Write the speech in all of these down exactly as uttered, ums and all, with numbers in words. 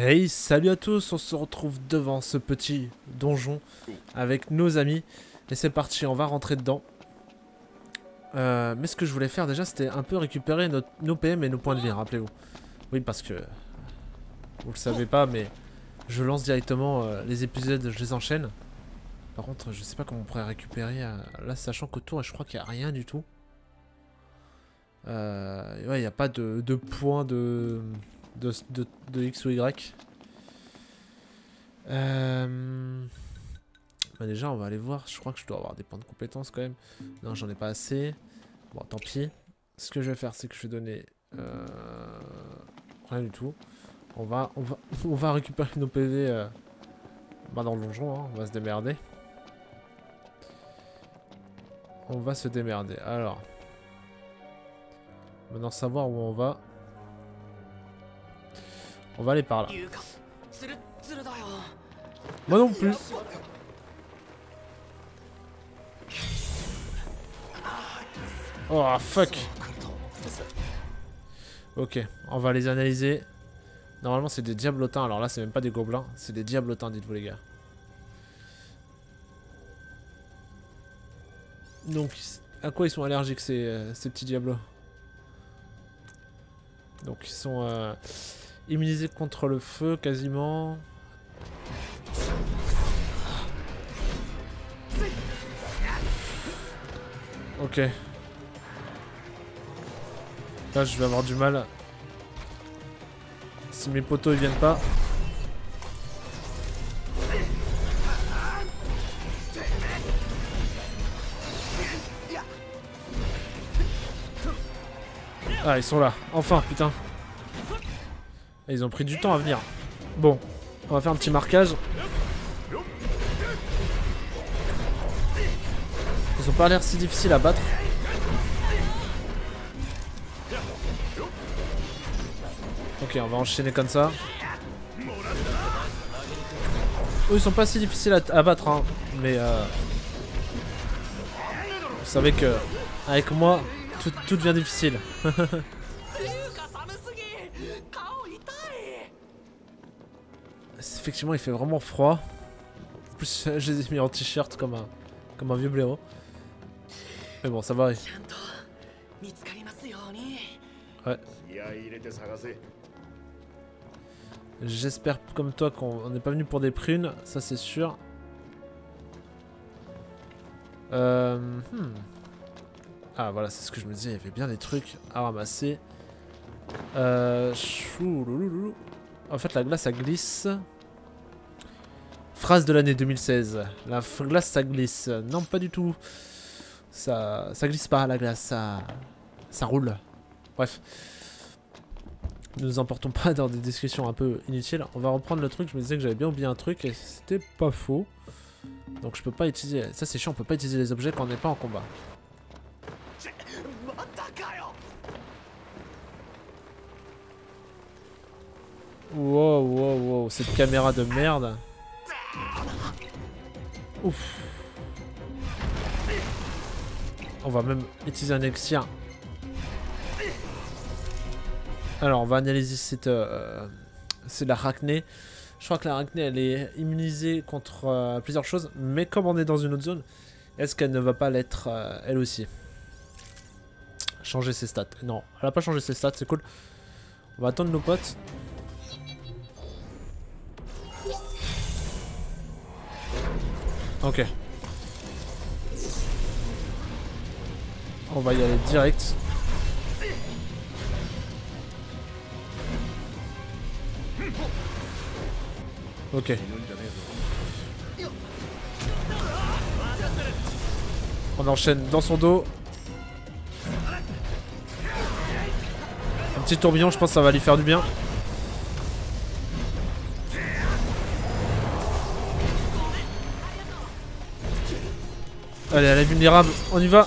Hey, salut à tous, on se retrouve devant ce petit donjon avec nos amis. Et c'est parti, on va rentrer dedans. Euh, mais ce que je voulais faire déjà, c'était un peu récupérer notre, nos P M et nos points de vie, rappelez-vous. Oui, parce que vous le savez pas, mais je lance directement euh, les épisodes, je les enchaîne. Par contre, je sais pas comment on pourrait récupérer euh, là, sachant qu'autour, je crois qu'il n'y a rien du tout. Euh, ouais, il n'y a pas de, de points de... De, de, de X ou Y. Euh... Bah déjà on va aller voir, je crois que je dois avoir des points de compétences quand même. Non, j'en ai pas assez. Bon, tant pis. Ce que je vais faire, c'est que je vais donner euh... rien du tout. On va, on va, on va récupérer nos P V euh... bah, dans le donjon, hein. On va se démerder. On va se démerder. Alors, maintenant savoir où on va. On va aller par là. Moi non plus. Oh fuck. Ok, on va les analyser. Normalement c'est des diablotins, alors là c'est même pas des gobelins, c'est des diablotins, dites-vous les gars. Donc à quoi ils sont allergiques ces, euh, ces petits diablos? Donc ils sont... Euh... immunisé contre le feu quasiment. Ok. Là je vais avoir du mal. Si mes poteaux ils viennent pas. Ah ils sont là. Enfin putain. Ils ont pris du temps à venir. Bon, on va faire un petit marquage. Ils ont pas l'air si difficiles à battre. Ok, on va enchaîner comme ça. Eux, ils sont pas si difficiles à, à battre, hein. Mais euh, vous savez que avec moi, tout, tout devient difficile. Effectivement, il fait vraiment froid. En plus, je les ai mis en t-shirt comme un, comme un vieux blaireau. Mais bon, ça va. Il... Ouais. J'espère, comme toi, qu'on n'est pas venu pour des prunes. Ça, c'est sûr. Euh... Hmm. Ah, voilà, c'est ce que je me disais. Il y avait bien des trucs à ramasser. Euh... Choulouloulou. En fait, la glace, ça glisse. Phrase de l'année deux mille seize. La glace ça glisse. Non pas du tout. Ça, ça glisse pas la glace. Ça, ça roule. Bref. Ne nous emportons pas dans des discussions un peu inutiles. On va reprendre le truc. Je me disais que j'avais bien oublié un truc et c'était pas faux. Donc je peux pas utiliser. Ça c'est chiant. On peut pas utiliser les objets quand on n'est pas en combat. Wow wow wow. Cette caméra de merde. Ouf. On va même utiliser un elixir. Alors on va analyser cette... Euh, c'est la arachnée. Je crois que la arachnée elle est immunisée contre euh, plusieurs choses. Mais comme on est dans une autre zone, est-ce qu'elle ne va pas l'être euh, elle aussi? Changer ses stats. Non, elle n'a pas changé ses stats, c'est cool. On va attendre nos potes. Ok. On va y aller direct. Ok. On enchaîne dans son dos. Un petit tourbillon, je pense que ça va lui faire du bien. Allez, elle est vulnérable, on y va.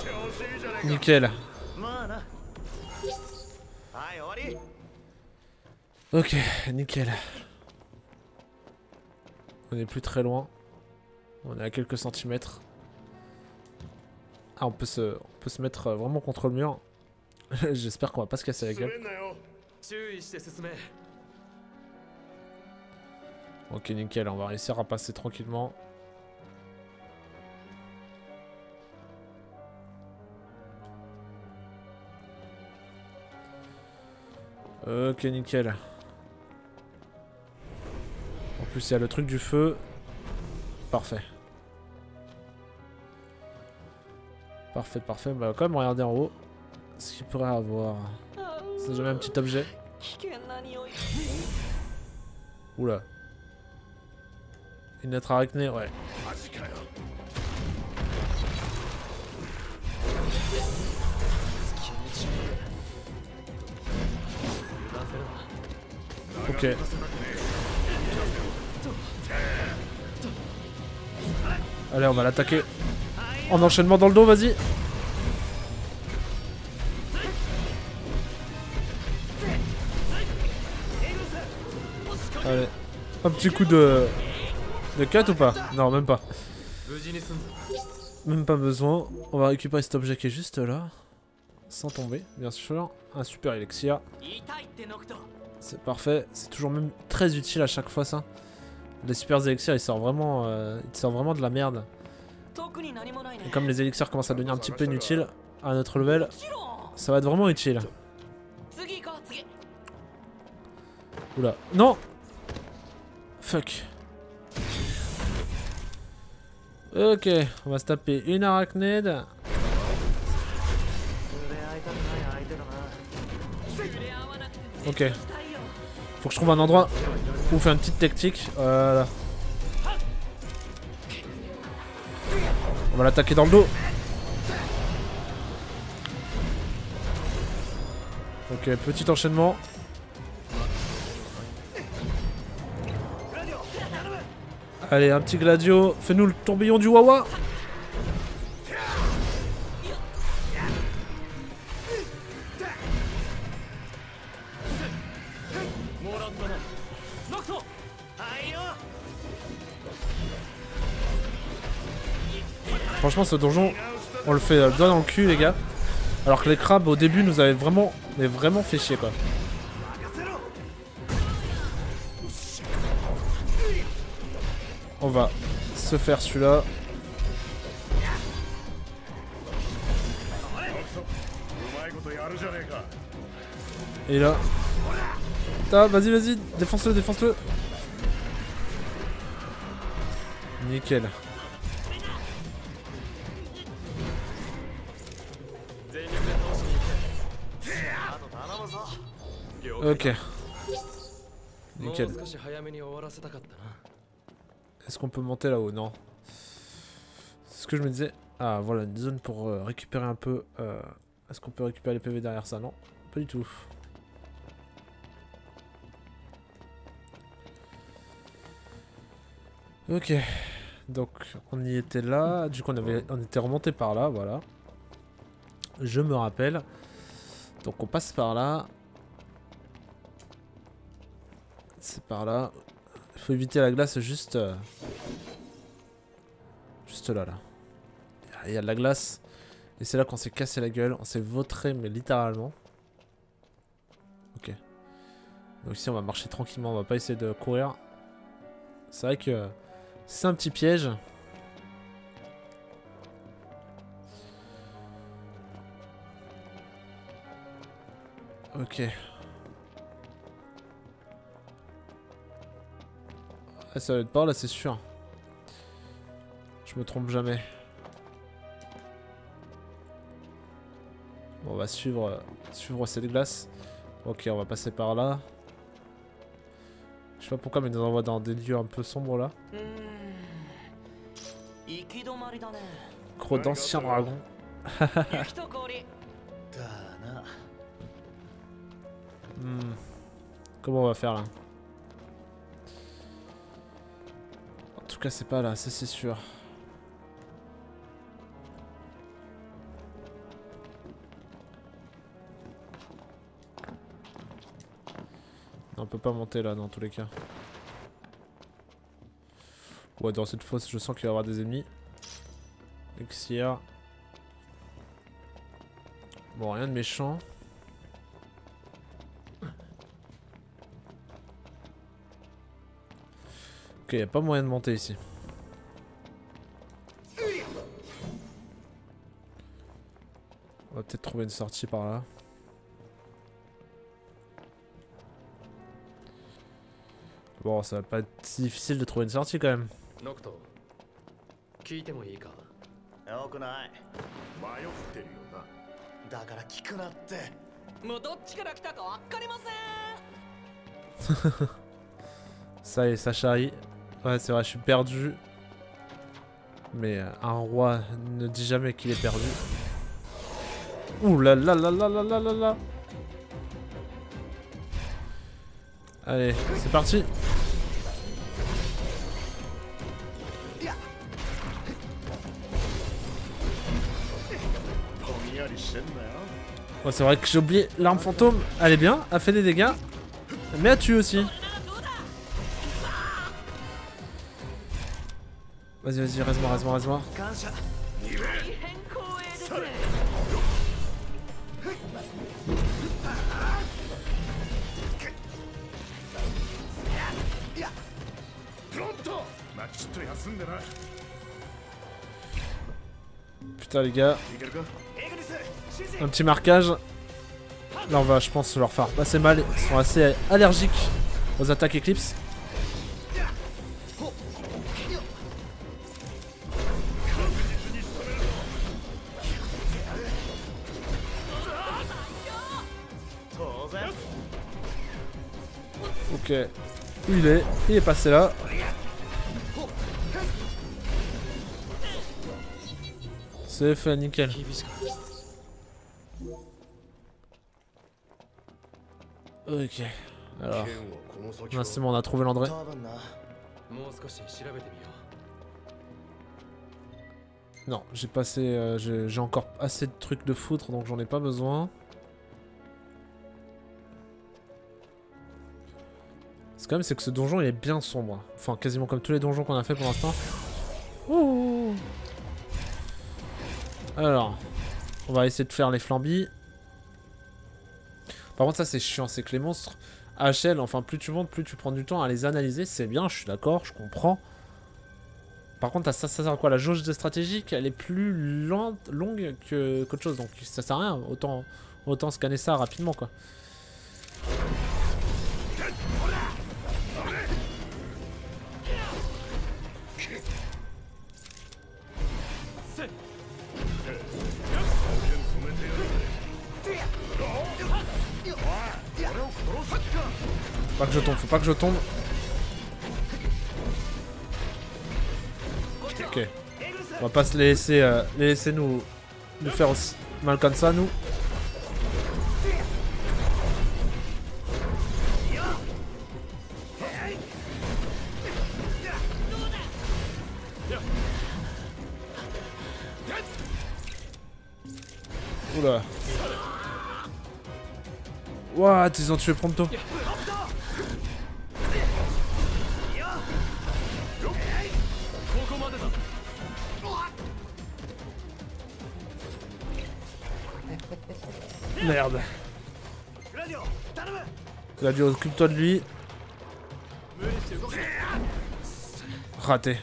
Nickel. Ok, nickel. On n'est plus très loin. On est à quelques centimètres. Ah, on peut se, on peut se mettre vraiment contre le mur. J'espère qu'on va pas se casser la gueule. Ok, nickel, on va réussir à passer tranquillement. Ok, nickel. En plus, il y a le truc du feu. Parfait. Parfait, parfait. Bah, quand même, regardez en haut. Ce qu'il pourrait avoir. C'est jamais un petit objet. Oula. Une lettre arachnée, ouais. Ok. Allez, on va l'attaquer. En enchaînement dans le dos, vas-y. Allez. Un petit coup de... De cut ou pas? Non, même pas. Même pas besoin. On va récupérer cet objet qui est juste là. Sans tomber, bien sûr. Un super élixir. C'est parfait. C'est toujours même très utile à chaque fois, ça. Les super élixirs, ils sortent vraiment, euh, ils sortent vraiment de la merde. Et comme les élixirs commencent à devenir un petit peu inutiles à notre level, ça va être vraiment utile. Oula. Non! Fuck. Ok, on va se taper une arachnide. Ok. Faut que je trouve un endroit où faire une petite tactique. Voilà. On va l'attaquer dans le dos. Ok, petit enchaînement. Allez, un petit gladio. Fais-nous le tourbillon du Wawa. Franchement, ce donjon, on le fait euh, bien dans le cul, les gars. Alors que les crabes, au début, nous avaient vraiment, mais vraiment fait chier, quoi. On va se faire celui-là. Et là... Ah, vas-y, vas-y, défonce-le, défonce-le. Nickel. Ok. Nickel. Est-ce qu'on peut monter là-haut? Non. C'est ce que je me disais. Ah, voilà, une zone pour euh, récupérer un peu. Euh... Est-ce qu'on peut récupérer les P V derrière ça? Non, pas du tout. Ok. Donc, on y était là. Du coup, on, avait... on était remonté par là, voilà. Je me rappelle. Donc, on passe par là. C'est par là. Il faut éviter la glace juste... Euh, juste là, là. Il y a de la glace. Et c'est là qu'on s'est cassé la gueule. On s'est vautré, mais littéralement. Ok. Donc ici, on va marcher tranquillement. On va pas essayer de courir. C'est vrai que c'est un petit piège. Ok. Ah, ça va être par là, c'est sûr. Je me trompe jamais. Bon, on va suivre, euh, suivre cette glace. Ok, on va passer par là. Je sais pas pourquoi, mais ils nous envoient dans des lieux un peu sombres là. Gros d'anciens dragons. hmm. Comment on va faire là? En tout cas, c'est pas là, ça c'est sûr. On peut pas monter là dans tous les cas. Ouais, dans cette fosse, je sens qu'il va y avoir des ennemis. Elixir. Bon, rien de méchant. qu'il n'y a pas moyen de monter ici. On va peut-être trouver une sortie par là. Bon, ça va pas être si difficile de trouver une sortie quand même. Ça y est, ça charrie. Ouais, c'est vrai, je suis perdu. Mais un roi ne dit jamais qu'il est perdu. Ouh là là là là là là là là. Allez, c'est parti. Oh, c'est vrai que j'ai oublié l'arme fantôme. Elle est bien, a fait des dégâts, mais a tué aussi. Vas-y, vas-y, reste-moi, reste-moi, reste-moi. Putain les gars, un petit marquage. Là on va, je pense, leur faire passer mal. Ils sont assez allergiques aux attaques Eclipse. Ok, il est, il est passé là. C'est fait, nickel. Ok, alors, là c'est bon, on a trouvé l'André. Non, j'ai passé, euh, j'ai encore assez de trucs de foutre, donc j'en ai pas besoin. C'est quand même, c'est que ce donjon il est bien sombre. Enfin, quasiment comme tous les donjons qu'on a fait pour l'instant. Ouh. Alors, on va essayer de faire les flambis. Par contre, ça c'est chiant, c'est que les monstres H L, enfin plus tu montes, plus tu prends du temps à les analyser. C'est bien, je suis d'accord, je comprends. Par contre, ça, ça sert à quoi? La jauge de stratégique, elle est plus lente, longue que qu'autre chose. Donc ça sert à rien, autant, autant scanner ça rapidement quoi. Faut pas que je tombe, faut pas que je tombe. Ok. On va pas se laisser, euh, les laisser nous, nous faire aussi mal comme ça, nous. Oula. What, ils ont tué Prompto. Merde. Gladio, occupe-toi de lui. Raté.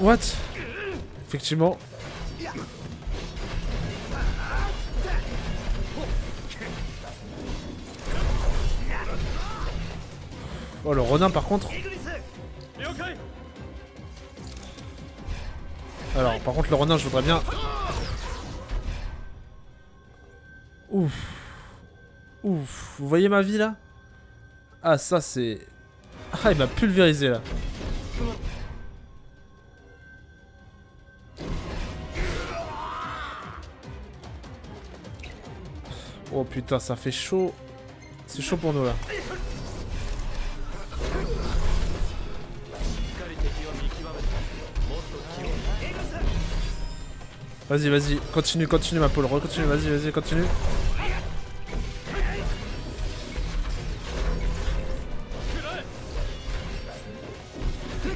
What? Effectivement. Oh, le renard par contre. Alors, par contre, le renard, je voudrais bien. Ouf. Ouf. Vous voyez ma vie là? Ah, ça c'est. Ah, il m'a pulvérisé là. Oh putain, ça fait chaud. C'est chaud pour nous là. Vas-y, vas-y, continue, continue ma poule, recontinue, vas-y, vas-y, continue.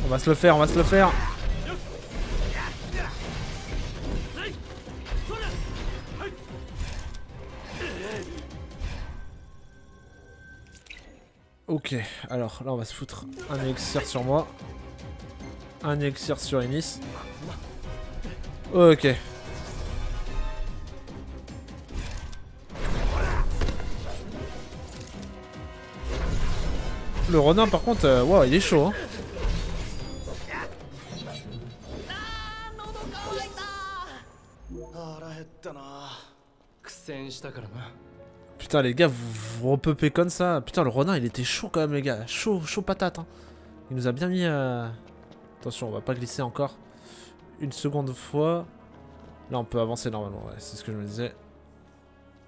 On va se le faire, on va se le faire. Ok, alors là on va se foutre un élixir sur moi. Un élixir sur Inis. Ok. Le renard par contre, euh, wow, il est chaud hein. Putain les gars, vous, vous repeupez comme ça. Putain le renard il était chaud quand même les gars. Chaud, chaud patate hein. Il nous a bien mis euh... Attention on va pas glisser encore. Une seconde fois. Là on peut avancer normalement, ouais, c'est ce que je me disais.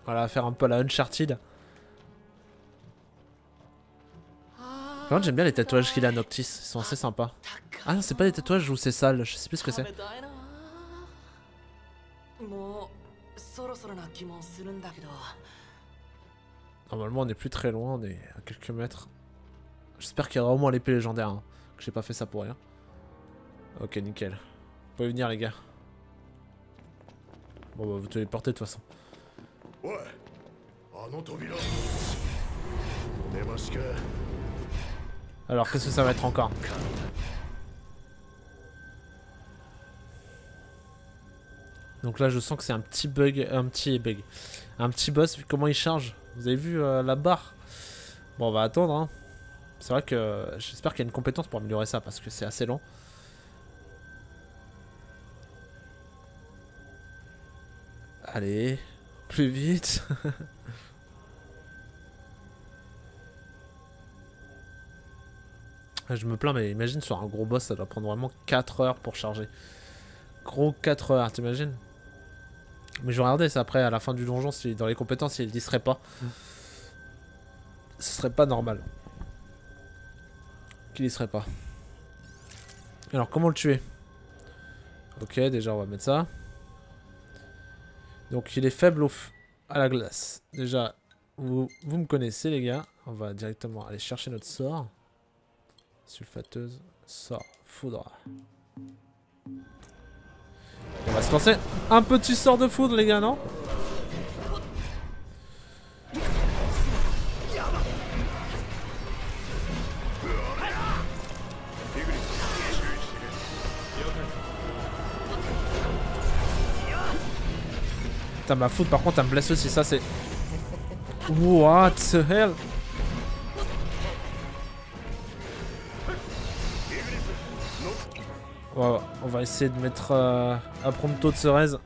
Voilà, faire un peu la Uncharted. Par contre j'aime bien les tatouages qu'il a Noctis, ils sont assez sympas. Ah non c'est pas des tatouages où c'est sale, je sais plus ce que c'est. Normalement on est plus très loin, on est à quelques mètres. J'espère qu'il y aura au moins l'épée légendaire, hein, que j'ai pas fait ça pour rien. Ok nickel, vous pouvez venir les gars. Bon bah vous téléportez de toute façon. Ouais, ah non ton bilan. Alors, qu'est-ce que ça va être encore? Donc là, je sens que c'est un petit bug, un petit bug, un petit boss vu comment il charge. Vous avez vu euh, la barre? Bon, on va attendre. Hein. C'est vrai que j'espère qu'il y a une compétence pour améliorer ça parce que c'est assez long. Allez, plus vite. Je me plains mais imagine sur un gros boss ça doit prendre vraiment quatre heures pour charger. Gros quatre heures t'imagines? Mais je regardais ça après à la fin du donjon si dans les compétences il ne serait pas. Ce serait pas normal. Qu'il y serait pas. Alors comment le tuer? Ok déjà on va mettre ça. Donc il est faible au f... à la glace. Déjà vous, vous me connaissez les gars. On va directement aller chercher notre sort. Sulfateuse, sort, foudre. On va se lancer un petit sort de foudre les gars, non? Putain ma foudre par contre elle me blesse aussi, ça c'est... What the hell? On va essayer de mettre euh, un prompto de Cereze.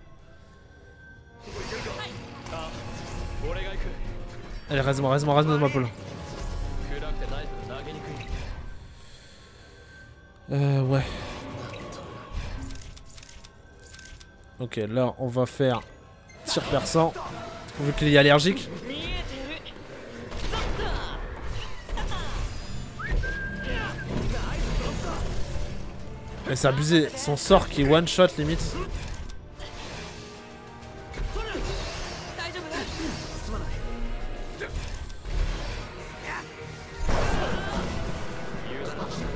Allez, reste-moi, reste-moi, reste-moi, ma poule. Euh, ouais. Ok, là, on va faire tir perçant. Vu qu'il est allergique. Mais c'est abusé, son sort qui one shot limite.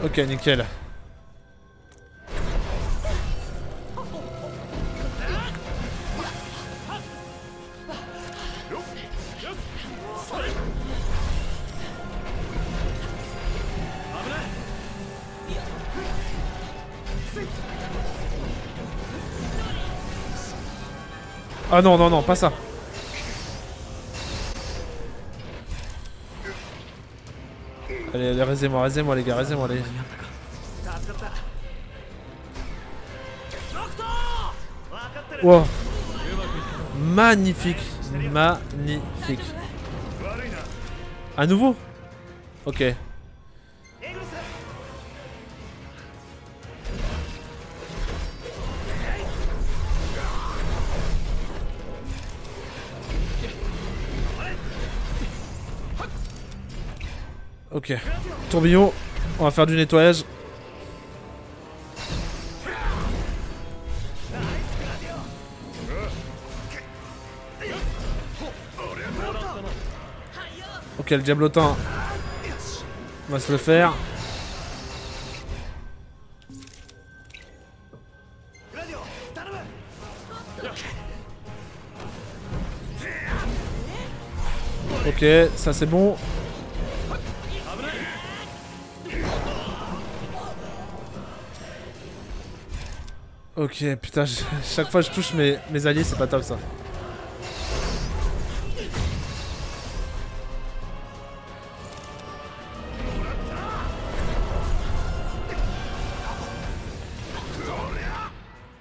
Ok nickel. Ah non, non, non, pas ça. Allez, allez, raisez-moi, raisez-moi les gars, raisez-moi les... Wow. Magnifique, magnifique. À nouveau? Ok. Ok, tourbillon, on va faire du nettoyage. Ok, le diablotin, on va se le faire. Ok, ça c'est bon. Ok, putain, je... chaque fois je touche mes, mes alliés, c'est pas top ça.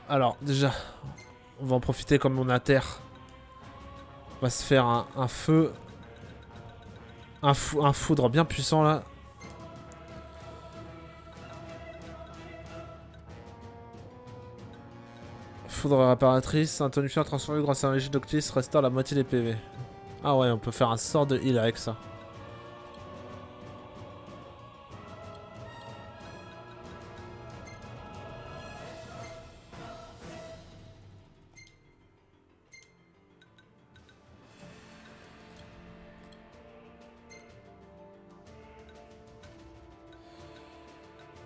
Alors, déjà, on va en profiter comme on a terre. On va se faire un, un feu. Un, fou, un foudre bien puissant là. Foudre réparatrice, un tonifiant transformé grâce à un régime Noctis restaure la moitié des P V. Ah ouais, on peut faire un sort de heal avec ça.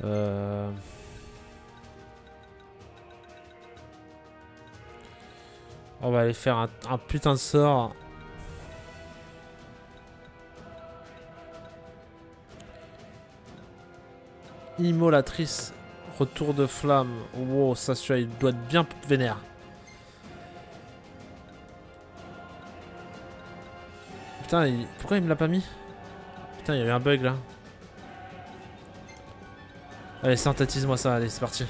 Euh... On va aller faire un, un putain de sort. Immolatrice, retour de flamme. Wow, ça celui-là, il doit être bien vénère. Putain, il... pourquoi il me l'a pas mis? Putain, il y avait un bug là. Allez, synthétise-moi ça, allez, c'est parti.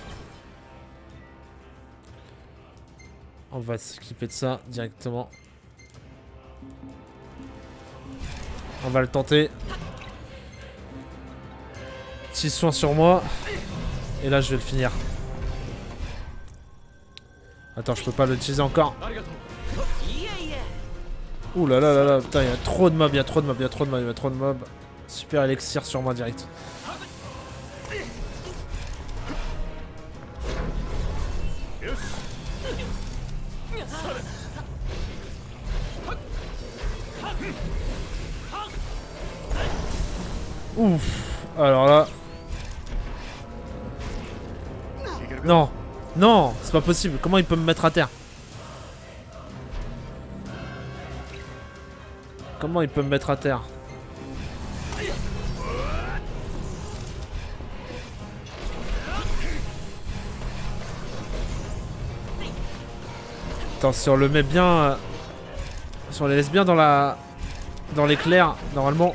On va s'équiper de ça directement. On va le tenter. Petit soin sur moi. Et là, je vais le finir. Attends, je peux pas l'utiliser encore. Ouh là là là là, putain, il y a trop de mobs, il y a trop de mobs, il y a trop de mobs, il y a trop de mobs. Super élixir sur moi direct. Ouf, alors là... Non, non, c'est pas possible, comment il peut me mettre à terre? Comment il peut me mettre à terre? Attends, si on le met bien... Euh... Si on les laisse bien dans la... Dans l'éclair, normalement...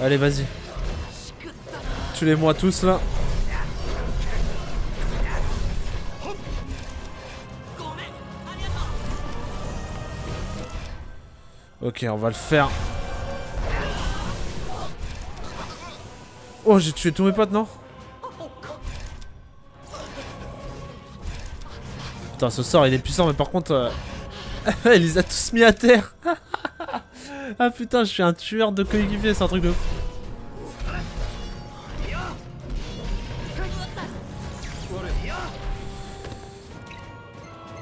Allez, vas-y. Tuez-moi tous, là. Ok, on va le faire. Oh, j'ai tué tous mes potes, non? Putain, ce sort, il est puissant, mais par contre... Euh... il les a tous mis à terre. Ah putain, je suis un tueur de coéquipier, c'est un truc de ouf.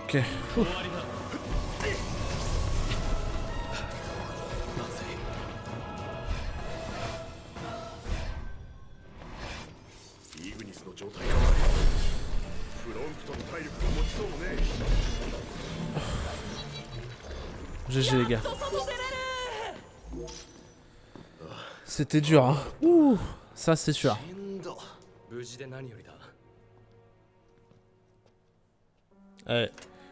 Ok. Ouf. G G les gars. C'était dur, hein. Ouh, ça c'est sûr. Allez.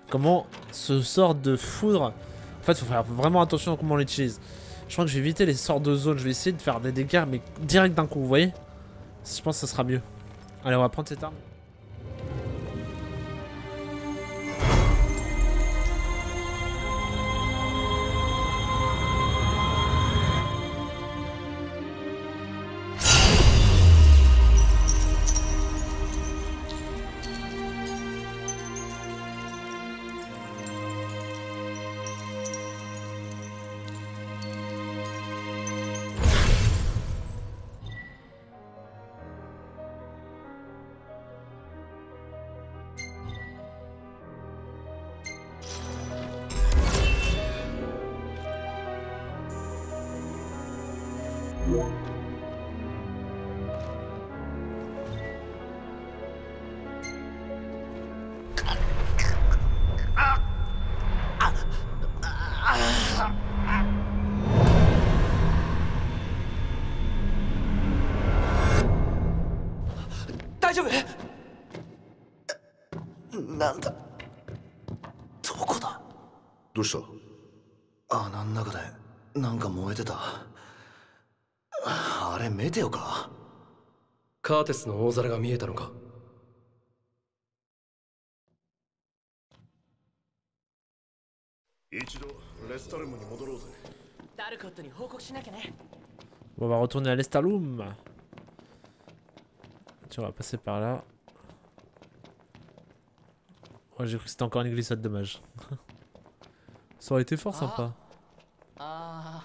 Comment ce sort de foudre... En fait, faut faire vraiment attention à comment on l'utilise. Je crois que je vais éviter les sorts de zone. Je vais essayer de faire des dégâts, mais direct d'un coup, vous voyez? Je pense que ça sera mieux. Allez, on va prendre cette arme. なんだ、どこだ。どうした。穴の中でなんか燃えてた。あれメテオか。カーテスの大皿が見えたのか。Bon, on va retourner à Lestallum. Tiens, on va passer par là. Oh, j'ai cru que c'était encore une glissade, dommage. Ça aurait été fort sympa. Putain.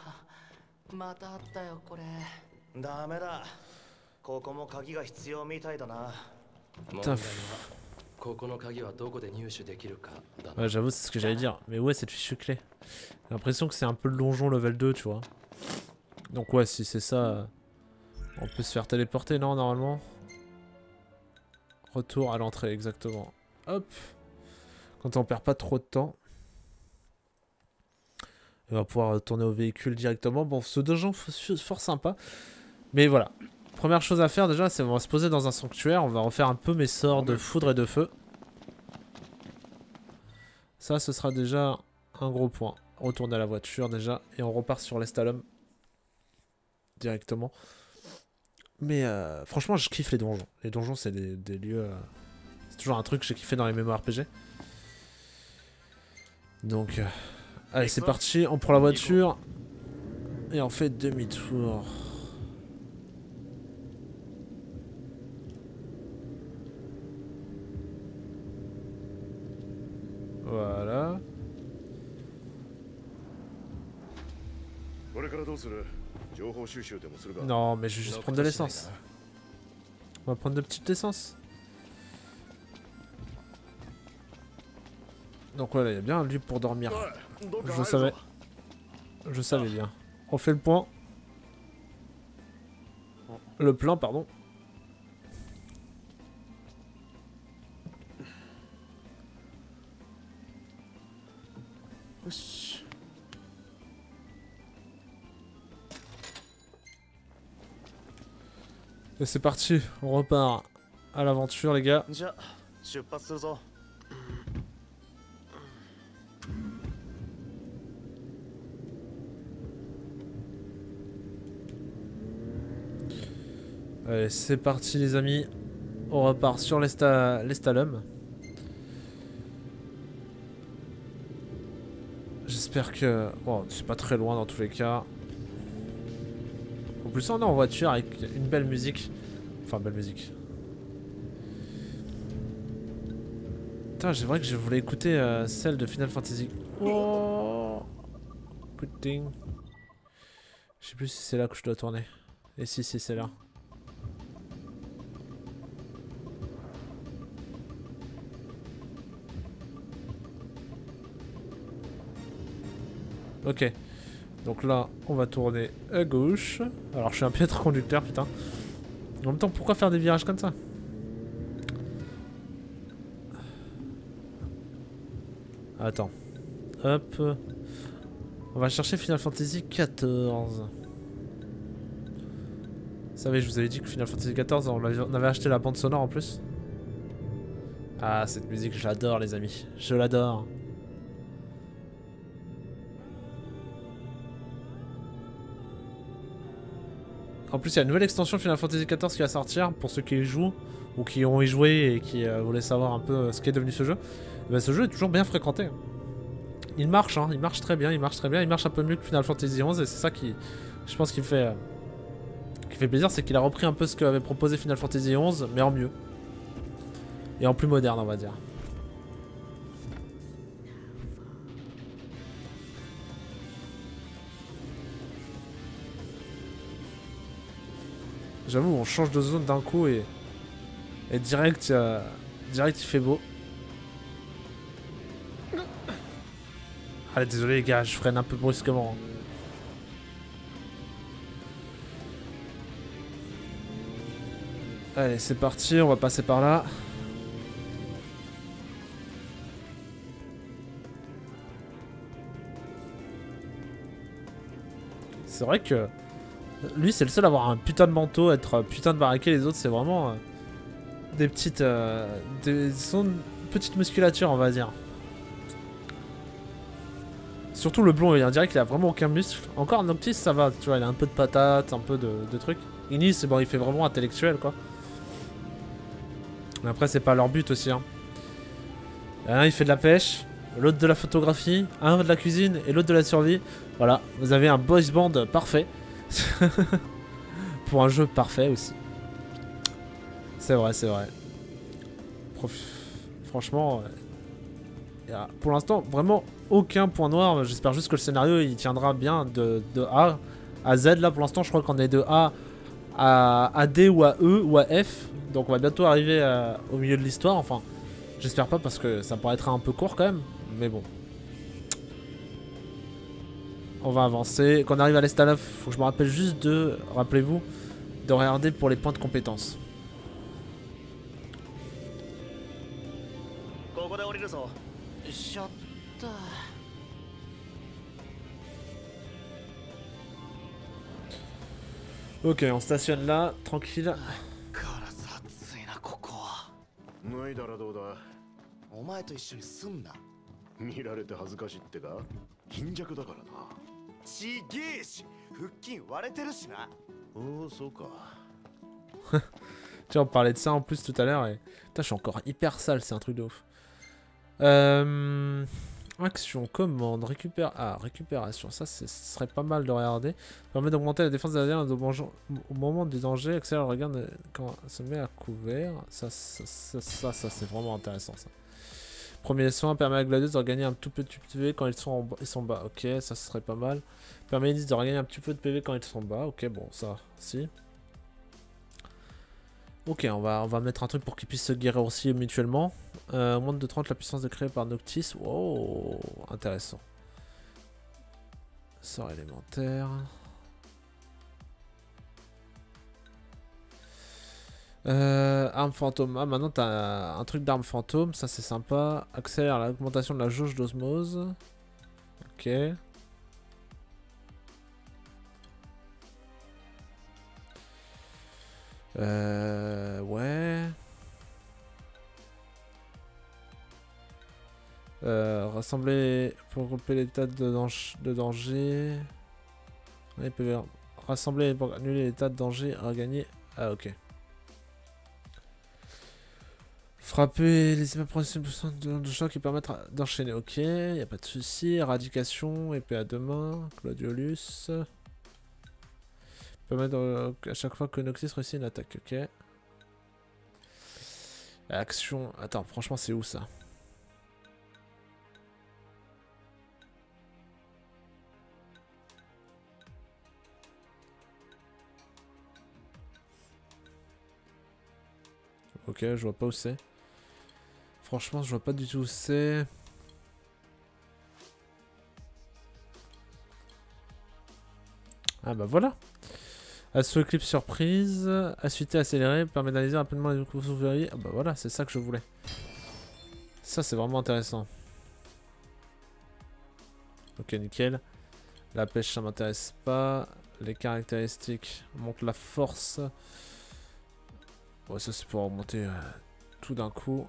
Ouais, j'avoue, c'est ce que j'allais dire. Mais ouais, cette fichue clé. J'ai l'impression que c'est un peu le donjon level deux, tu vois. Donc ouais, si c'est ça, on peut se faire téléporter, non, normalement. Retour à l'entrée, exactement. Hop. Quand on perd pas trop de temps. Et on va pouvoir retourner au véhicule directement. Bon, ce donjon, fort sympa. Mais voilà. Première chose à faire déjà, c'est on va se poser dans un sanctuaire, on va refaire un peu mes sorts de foudre et de feu. Ça, ce sera déjà un gros point. Retourner à la voiture déjà, et on repart sur Lestallum directement. Mais euh, franchement, je kiffe les donjons. Les donjons, c'est des, des lieux... Euh, c'est toujours un truc que j'ai kiffé dans les MMORPG. Donc, euh, allez, c'est parti, on prend la voiture, et on fait demi-tour. Voilà. Non, mais je vais juste prendre de l'essence. On va prendre de petites essences. Donc voilà, il y a bien un lieu pour dormir. Je savais. Je savais bien. On fait le point. Le plan, pardon. Et c'est parti, on repart à l'aventure les gars. Allez, c'est parti les amis, on repart sur Lestallum. J'espère que... Bon, c'est pas très loin dans tous les cas. En plus, on est en voiture avec une belle musique. Enfin, belle musique. Putain, c'est vrai que je voulais écouter euh, celle de Final Fantasy. Oh, good thing. Je sais plus si c'est là que je dois tourner. Et si, si, c'est là. Ok. Donc là, on va tourner à gauche. Alors, je suis un piètre conducteur, putain. En même temps, pourquoi faire des virages comme ça? Attends. Hop. On va chercher Final Fantasy quatorze. Vous savez, je vous avais dit que Final Fantasy quatorze, on avait, on avait acheté la bande sonore en plus. Ah, cette musique, je l'adore, les amis. Je l'adore. En plus, il y a une nouvelle extension Final Fantasy quatorze qui va sortir pour ceux qui y jouent ou qui ont y joué et qui euh, voulaient savoir un peu ce qu'est devenu ce jeu. Et bien, ce jeu est toujours bien fréquenté. Il marche, hein, il marche très bien, il marche très bien, il marche un peu mieux que Final Fantasy onze et c'est ça qui, je pense, qui fait, euh, qui fait plaisir, c'est qu'il a repris un peu ce qu'avait proposé Final Fantasy onze, mais en mieux et en plus moderne, on va dire. J'avoue, on change de zone d'un coup et, et direct, euh, direct il fait beau. Allez, désolé les gars, je freine un peu brusquement. Allez, c'est parti, on va passer par là. C'est vrai que... Lui, c'est le seul à avoir un putain de manteau, être putain de baraqué. Les autres, c'est vraiment euh, des petites... Euh, des, ils sont petite musculature, on va dire. Surtout le blond, on dirait qu'il a vraiment aucun muscle. Encore Noctis, ça va, tu vois, il a un peu de patate, un peu de, de trucs. Inis, c'est bon, il fait vraiment intellectuel, quoi. Mais après, c'est pas leur but aussi, hein. Un, il fait de la pêche, l'autre de la photographie, un de la cuisine et l'autre de la survie. Voilà, vous avez un boys band parfait. Pour un jeu parfait aussi. C'est vrai, c'est vrai. Prof... Franchement, euh... pour l'instant, vraiment aucun point noir. J'espère juste que le scénario, il tiendra bien de, de A à Z. Là, pour l'instant, je crois qu'on est de A à, à D ou à E ou à F. Donc on va bientôt arriver à... au milieu de l'histoire. Enfin, j'espère pas parce que ça paraîtra un peu court quand même. Mais bon. On va avancer. Quand on arrive à Lestallum, faut que je me rappelle juste de, rappelez-vous, de regarder pour les points de compétence. Ok, on stationne là, tranquille. Tiens, on parlait de ça en plus tout à l'heure et... Putain, je suis encore hyper sale, c'est un truc de ouf. Euh... Action, commande, récupère... Ah, récupération, ça ce serait pas mal de regarder. Permet d'augmenter la défense de la au moment du danger, accélère le regard quand on se met à couvert. Ça, ça, ça, ça, ça c'est vraiment intéressant ça. Premier soin, permet à Gladius de regagner un tout petit peu de P V quand ils sont, en bas, ils sont bas. Ok, ça serait pas mal. Permet Inis de regagner un petit peu de P V quand ils sont bas. Ok, bon, ça, si. Ok, on va, on va mettre un truc pour qu'ils puissent se guérir aussi mutuellement. Euh, moins de trente, la puissance de créer par Noctis. Wow, intéressant. Sort élémentaire. Euh, arme fantôme. Ah, maintenant t'as un truc d'arme fantôme, ça c'est sympa. Accélère l'augmentation de la jauge d'osmose. Ok. Euh... Ouais... Euh... Rassembler... Pour regrouper les tas de, dange... de danger... Ouais, P V R. Rassembler pour annuler les tas de danger, regagner... Ah ok. Frapper les évaporations de choc qui permettent d'enchaîner. Ok, y a pas de souci. Éradication, épée à deux mains, Gladiolus. Permettre euh, à chaque fois que Noctis réussit une attaque. Ok. Action. Attends, franchement, c'est où ça? Ok, je vois pas où c'est. Franchement, je vois pas du tout où c'est. Ah bah voilà. Assaut clip surprise, assuité accéléré, permet d'analyser rapidement les coups ouvriers. Ah bah voilà, c'est ça que je voulais. Ça c'est vraiment intéressant. Ok, nickel. La pêche ça m'intéresse pas. Les caractéristiques montent la force. Ouais, ça c'est pour remonter euh, tout d'un coup.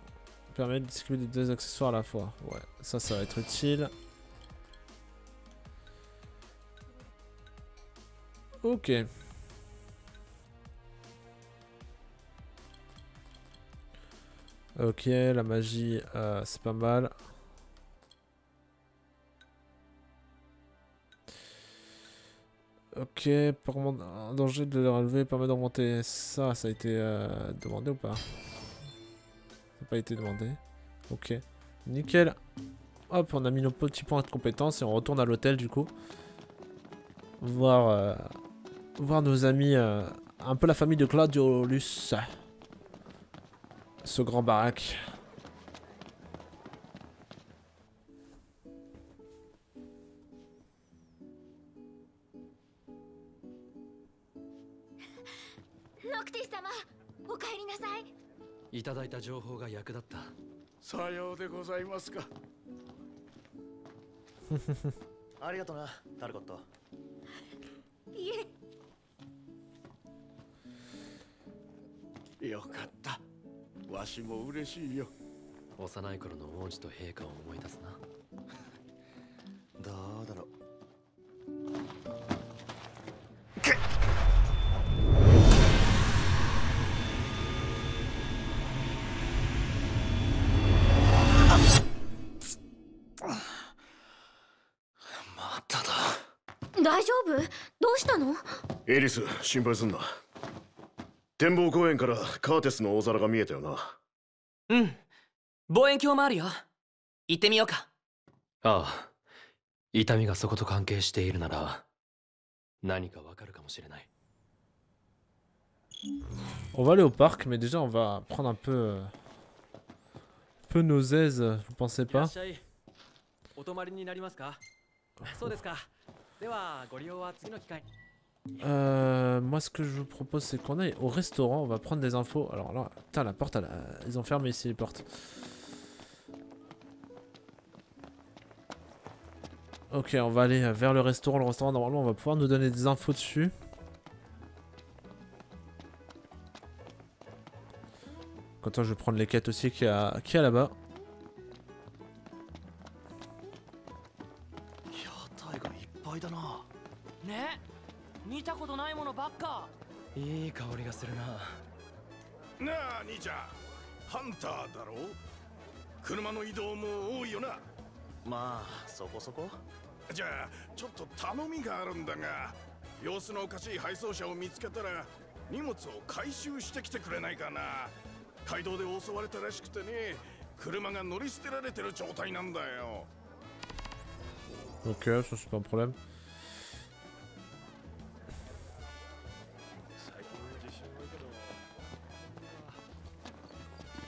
Permet de distribuer des deux accessoires à la fois. Ouais, ça ça va être utile. Ok. Ok, la magie, euh, c'est pas mal. Ok, pour mon danger de le relever permet d'augmenter ça. Ça a été euh, demandé ou pas? Ça n'a pas été demandé. Ok, nickel. Hop, on a mis nos petits points de compétence et on retourne à l'hôtel du coup. Voir, euh, voir nos amis, euh, un peu la famille de Gladiolus. Ce grand baraque. 幼い頃の王子と陛下を思い出すな。どうだろう。大丈夫？どうしたの？エリス、心配すんな。展望公園からカーテスの大皿が見えたよな。うん、望遠鏡もあるよ。行ってみようか。ああ、痛みがそこと関係しているなら何かわかるかもしれない。On va aller au parc, mais déjà on va prendre un peu peu nos aises, vous pensez pas? お泊まりになりますか？そうですか。Euh, moi, ce que je vous propose, c'est qu'on aille au restaurant. On va prendre des infos. Alors là, putain, la porte, elle, ils ont fermé ici les portes. Ok, on va aller vers le restaurant. Le restaurant, normalement, on va pouvoir nous donner des infos dessus. Quand je vais prendre les quêtes aussi qu'il y a, qu'il y a là-bas. Ok, ça c'est pas un problème.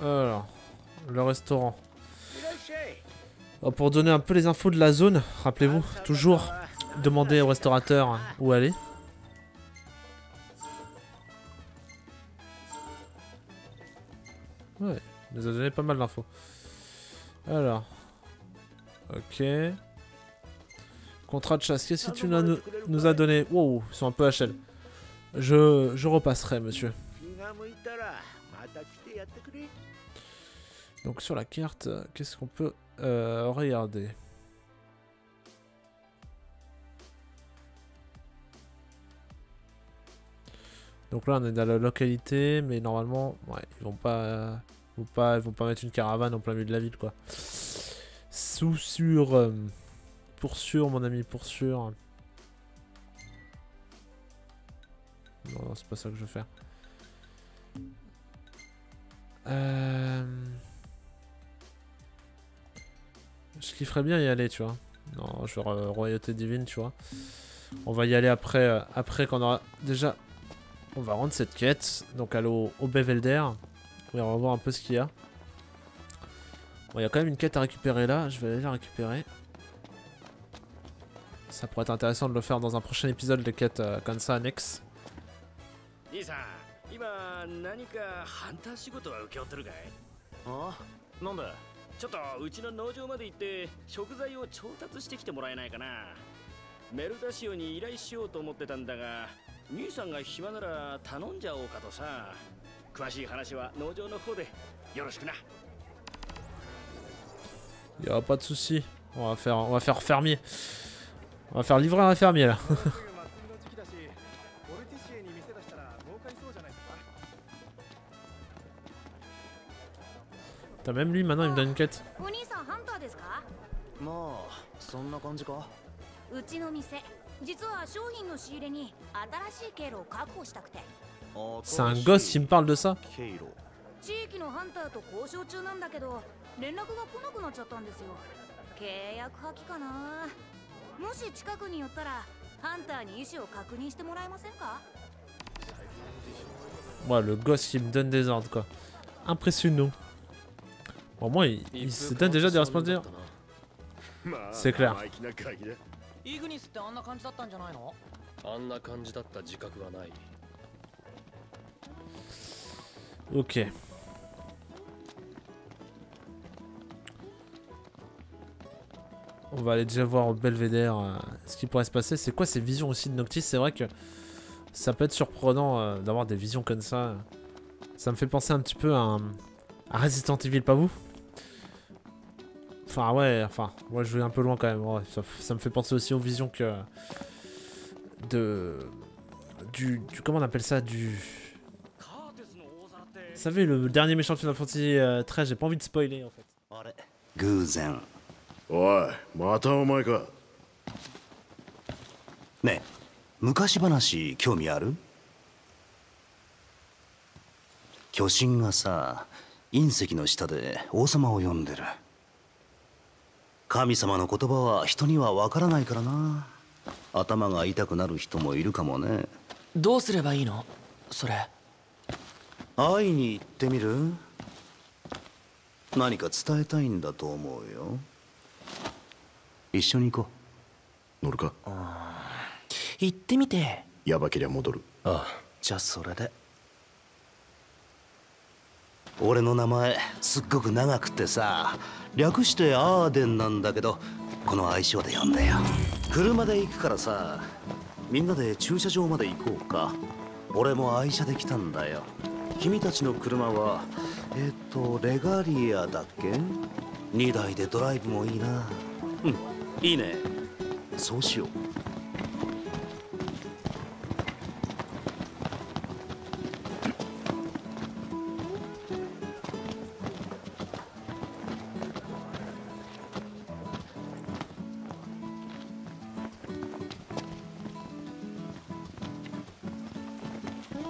Alors, le restaurant. Oh, pour donner un peu les infos de la zone, rappelez-vous, toujours demander au restaurateur où aller. Ouais, il nous a donné pas mal d'infos. Alors, ok. Contrat de chasse, qu'est-ce que tu nous, nous as donné? Wow, ils sont un peu H L. Je, je repasserai, monsieur. Donc sur la carte, qu'est-ce qu'on peut euh, regarder? Donc là on est dans la localité, mais normalement, ouais, ils vont pas, euh, vont pas, ils vont pas mettre une caravane en plein milieu de la ville, quoi. Sous sûr, euh, pour sûr, mon ami, pour sûr. Non, non, c'est pas ça que je veux faire. Euh... Je kifferais bien y aller, tu vois. Non, genre euh, royauté divine, tu vois. On va y aller après, euh, après qu'on aura déjà. On va rendre cette quête. Donc aller au, au Bevelder. On va voir un peu ce qu'il y a. Bon, il y a quand même une quête à récupérer là. Je vais aller la récupérer. Ça pourrait être intéressant de le faire dans un prochain épisode, les quêtes euh, comme ça annexes. Il y a pas de souci, on va faire, on va faire fermier, on va faire livrer un fermier là. T'as même lui maintenant, il me donne une quête. C'est un gosse qui me parle de ça. Ouais, le gosse qui me donne des ordres, quoi. Impressionnant. Au moins, il, il se donne déjà des responsables. C'est clair. Ok. On va aller déjà voir au Belvédère euh, ce qui pourrait se passer. C'est quoi ces visions aussi de Noctis? C'est vrai que ça peut être surprenant euh, d'avoir des visions comme ça. Ça me fait penser un petit peu à, à Resident Evil, pas vous? Enfin ouais, enfin, moi je vais un peu loin quand même. Ouais, ça, ça me fait penser aussi aux visions que... De... Du, du... Comment on appelle ça? Du... Vous savez, le dernier méchant de Final Fantasy treize, j'ai pas envie de spoiler en fait. Ouais, m'attends, moi, quoi. Mais... Mukashibanashi, kyomi aru? Kyoshin ga sa, inseki no shita de ousama o yonderu. Kami-sama no kotoba wa hito ni wa wakaranai kara na. Atama ga itaku naru hito mo iru kamo ne. Dou sureba ii no? Sore. Ai ni itte miru? Nani ka tsutaetai in da to omou yo. Issho ni iko. Noru ka? Hit te mite. Yabakiria modoru. Ah, ja sore de. 俺の名前すっごく長くてさ、略してアーデンなんだけど、この愛称で呼んだよ。車で行くからさ、みんなで駐車場まで行こうか。俺も愛車で来たんだよ。君たちの車はえっとレガリアだっけ？にだいでドライブもいいな。うん、いいね。そうしよう。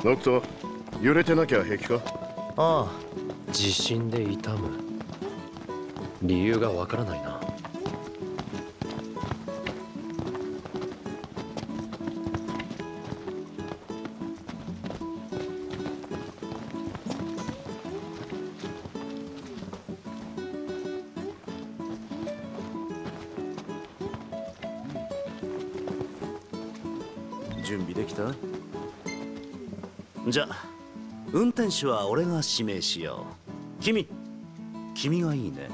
ノクト、揺れてなきゃ平気か？ああ、地震で痛む。理由がわからないな。準備できた？ じゃあ、運転手は俺が指名しよう。君、君がいいね。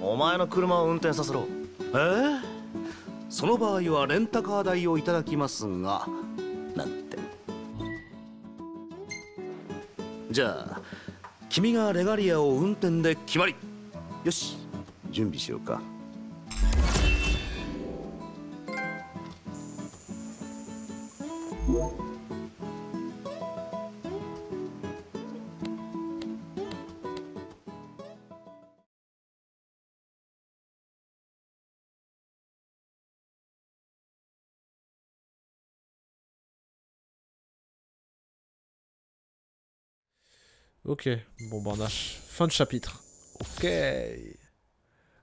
お前の車を運転させろ。ええ？その場合はレンタカー代をいただきますが、なんて。じゃあ。 君がレガリアを運転で決まり。よし、準備しようか。Ok, bon bah on a fin de chapitre. Ok.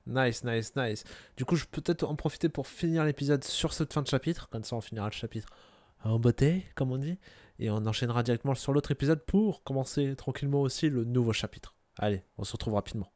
Nice, nice, nice. Du coup, je peux peut-être en profiter pour finir l'épisode sur cette fin de chapitre. Comme ça, on finira le chapitre en beauté, comme on dit. Et on enchaînera directement sur l'autre épisode pour commencer tranquillement aussi le nouveau chapitre. Allez, on se retrouve rapidement.